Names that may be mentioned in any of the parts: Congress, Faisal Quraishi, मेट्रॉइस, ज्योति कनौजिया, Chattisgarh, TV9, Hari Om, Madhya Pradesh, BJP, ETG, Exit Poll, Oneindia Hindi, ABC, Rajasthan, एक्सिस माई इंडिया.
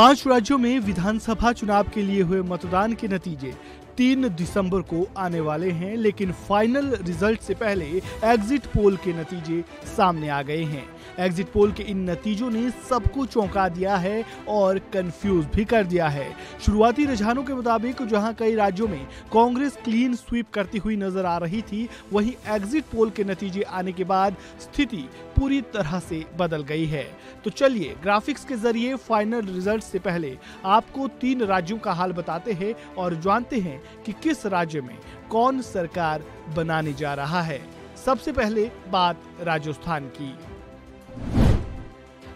पांच राज्यों में विधानसभा चुनाव के लिए हुए मतदान के नतीजे 3 दिसंबर को आने वाले हैं, लेकिन फाइनल रिजल्ट से पहले एग्जिट पोल के नतीजे सामने आ गए हैं। एग्जिट पोल के इन नतीजों ने सबको चौंका दिया है और कंफ्यूज भी कर दिया है। शुरुआती रुझानों के मुताबिक जहां कई राज्यों में कांग्रेस क्लीन स्वीप करती हुई नजर आ रही थी, वहीं एग्जिट पोल के नतीजे आने के बाद स्थिति पूरी तरह से बदल गई है। तो चलिए ग्राफिक्स के जरिए फाइनल रिजल्ट से पहले आपको 3 राज्यों का हाल बताते हैं और जानते हैं कि किस राज्य में कौन सरकार बनाने जा रहा है। सबसे पहले बात राजस्थान की।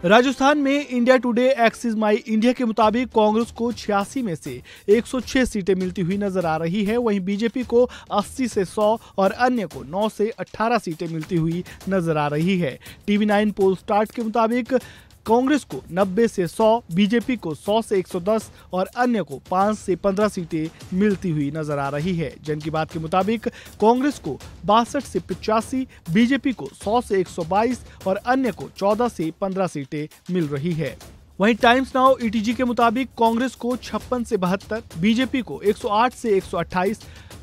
राजस्थान में India Today एक्सिस माई इंडिया के मुताबिक कांग्रेस को 86 में से 106 सीटें मिलती हुई नजर आ रही है, वहीं बीजेपी को 80 से 100 और अन्य को 9 से 18 सीटें मिलती हुई नजर आ रही है। TV9 पोल स्टार्ट के मुताबिक कांग्रेस को 90 से 100, बीजेपी को 100 से 110 और अन्य को 5 से 15 सीटें मिलती हुई नजर आ रही है। जन की बात के मुताबिक कांग्रेस को 62 से 85, बीजेपी को 100 से 122 और अन्य को 14 से 15 सीटें मिल रही है। वहीं टाइम्स नाउ ETG के मुताबिक कांग्रेस को 56 से 72, बीजेपी को 108 से 128,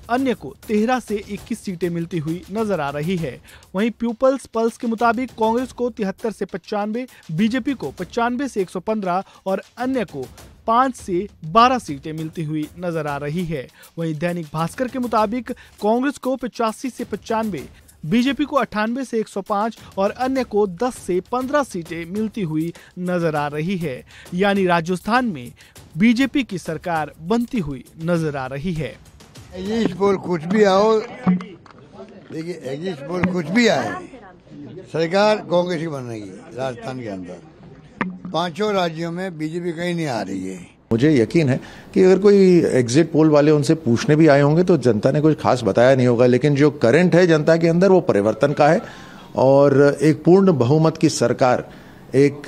अन्य को 13 से 21 सीटें मिलती हुई नजर आ रही है। वहीं पीपल्स पल्स के मुताबिक कांग्रेस को 73 से 95, बीजेपी को 95 से 115 और अन्य को 5 से 12 सीटें मिलती हुई नजर आ रही है। वहीं दैनिक भास्कर के मुताबिक कांग्रेस को 85 से 95, बीजेपी को 98 से 105 और अन्य को 10 से 15 सीटें मिलती हुई नजर आ रही है। यानी राजस्थान में बीजेपी की सरकार बनती हुई नजर आ रही है। एग्जिट पोल कुछ भी आओ, देखिए एग्जिट पोल कुछ भी आए, सरकार कांग्रेस की बन रही है। राजस्थान के अंदर 5 राज्यों में बीजेपी कहीं नहीं आ रही है। मुझे यकीन है कि अगर कोई एग्जिट पोल वाले उनसे पूछने भी आए होंगे तो जनता ने कुछ खास बताया नहीं होगा, लेकिन जो करंट है जनता के अंदर वो परिवर्तन का है और एक पूर्ण बहुमत की सरकार, एक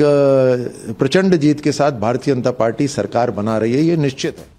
प्रचंड जीत के साथ भारतीय जनता पार्टी सरकार बना रही है, ये निश्चित है।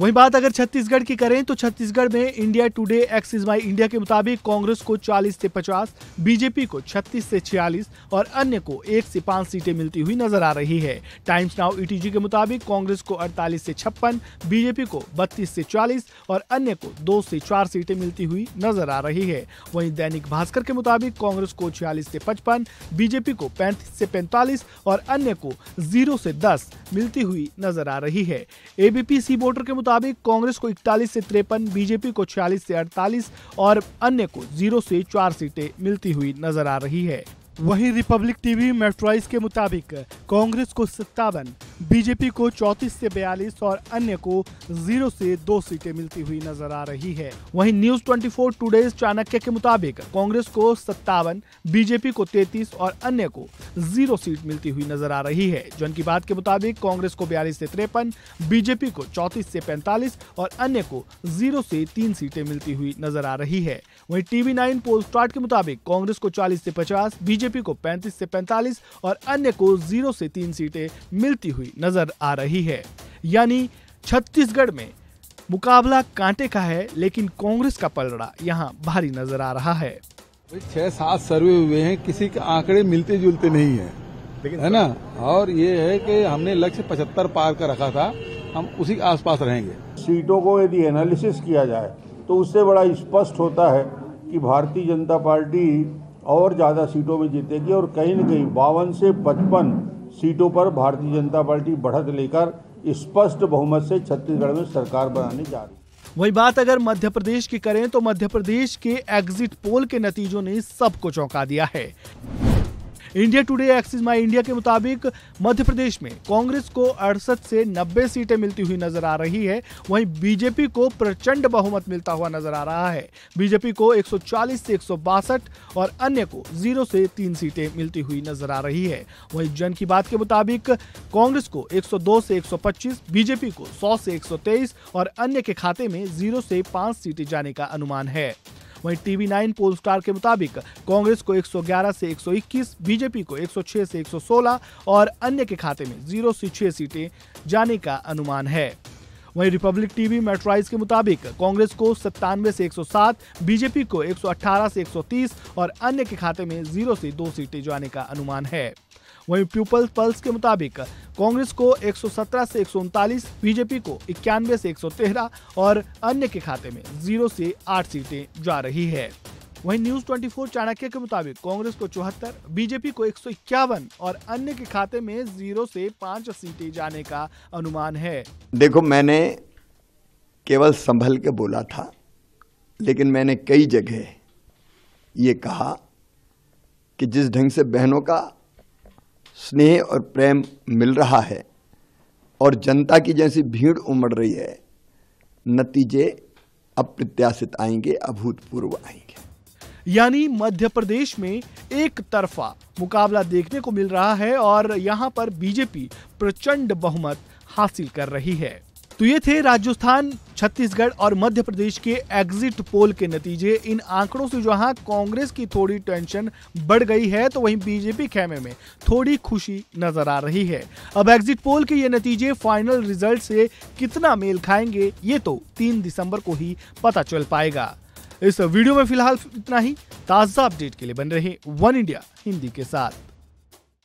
वहीं बात अगर छत्तीसगढ़ की करें तो छत्तीसगढ़ में India Today एक्सिस माई इंडिया के मुताबिक कांग्रेस को 40 से 50, बीजेपी को 36 से 46 और अन्य को 1 से 5 सीटें मिलती हुई नजर आ रही है। टाइम्स नाउ ETG के मुताबिक कांग्रेस को 48 से 56, बीजेपी को 32 से 40 और अन्य को 2 से 4 सीटें मिलती हुई नजर आ रही है। वहीं दैनिक भास्कर के मुताबिक कांग्रेस को 46 से 55, बीजेपी को 35 से 45 और अन्य को 0 से 10 मिलती हुई नजर आ रही है। ABC वोटर के मुताबिक कांग्रेस को 41 से 53, बीजेपी को 46 से 48 और अन्य को 0 से 4 सीटें मिलती हुई नजर आ रही है। वहीं रिपब्लिक TV मेट्रॉइस के मुताबिक कांग्रेस को 57, बीजेपी को 34 से 42 और अन्य को 0 से 2 सीटें मिलती हुई नजर आ रही है। वहीं न्यूज 24 टुडेज चाणक्य के मुताबिक कांग्रेस को 57, बीजेपी को 33 और अन्य को 0 सीट मिलती हुई नजर आ रही है। जन की बात के मुताबिक कांग्रेस को 42 से 53, बीजेपी को 34 से 45 और अन्य को 0 से 3 सीटें मिलती हुई नजर आ रही है। वहीं TV9 पोल स्टार्ट के मुताबिक कांग्रेस को 40 से 50, बीजेपी को 35 से 45 और अन्य को 0 से 3 सीटें मिलती हुई नजर आ रही है। यानी छत्तीसगढ़ में मुकाबला कांटे का है, लेकिन कांग्रेस का पलड़ा यहाँ भारी नजर आ रहा है। 6-7 सर्वे हुए हैं, किसी के आंकड़े मिलते जुलते नहीं है, लेकिन है ना। और ये है कि हमने लक्ष्य 75 पार कर रखा था, हम उसी आसपास रहेंगे। सीटों को यदि एनालिसिस किया जाए तो उससे बड़ा स्पष्ट होता है कि भारतीय जनता पार्टी और ज्यादा सीटों में जीतेगी और कहीं न कहीं 52 से 55 सीटों पर भारतीय जनता पार्टी बढ़त लेकर स्पष्ट बहुमत से छत्तीसगढ़ में सरकार बनाने जा रही है। वही बात अगर मध्य प्रदेश की करें तो मध्य प्रदेश के एग्जिट पोल के नतीजों ने सबको चौंका दिया है। India Today एक्सिस माई इंडिया के मुताबिक मध्य प्रदेश में कांग्रेस को 68 से 90 सीटें मिलती हुई नजर आ रही है। वहीं बीजेपी को प्रचंड बहुमत मिलता हुआ नजर आ रहा है। बीजेपी को 140 से 162 और अन्य को 0 से 3 सीटें मिलती हुई नजर आ रही है। वहीं जन की बात के मुताबिक कांग्रेस को 102 से 125, बीजेपी को 100 से 123 और अन्य के खाते में 0 से 5 सीटें जाने का अनुमान है। वहीं TV9 पोल स्टार के मुताबिक कांग्रेस को 111 से 121, बीजेपी को 106 से 116 और अन्य के खाते में 0 से 6 सीटें जाने का अनुमान है। वहीं रिपब्लिक TV मेट्रॉइस के मुताबिक कांग्रेस को 97 से 107, बीजेपी को 118 से 130 और अन्य के खाते में 0 से 2 सीटें जाने का अनुमान है। वहीं पीपल्स पल्स के मुताबिक कांग्रेस को 117 से 139, बीजेपी को 91 से 113 और अन्य के खाते में 0 से 8 सीटें जा रही है। वहीं न्यूज 24 चाणक्य के मुताबिक कांग्रेस को 74, बीजेपी को 151 और अन्य के खाते में 0 से 5 सीटें जाने का अनुमान है। देखो, मैंने केवल संभल के बोला था, लेकिन मैंने कई जगह ये कहा कि जिस ढंग से बहनों का स्नेह और प्रेम मिल रहा है और जनता की जैसी भीड़ उमड़ रही है, नतीजे अप्रत्याशित आएंगे, अभूतपूर्व आएंगे। यानी मध्य प्रदेश में एक तरफा मुकाबला देखने को मिल रहा है और यहाँ पर बीजेपी प्रचंड बहुमत हासिल कर रही है। तो ये थे राजस्थान, छत्तीसगढ़ और मध्य प्रदेश के एग्जिट पोल के नतीजे। इन आंकड़ों से जहां कांग्रेस की थोड़ी टेंशन बढ़ गई है, तो वहीं बीजेपी खेमे में थोड़ी खुशी नजर आ रही है। अब एग्जिट पोल के ये नतीजे फाइनल रिजल्ट से कितना मेल खाएंगे, ये तो 3 दिसंबर को ही पता चल पाएगा। इस वीडियो में फिलहाल इतना ही। ताज़ा अपडेट के लिए बन रहे वन इंडिया हिंदी के साथ।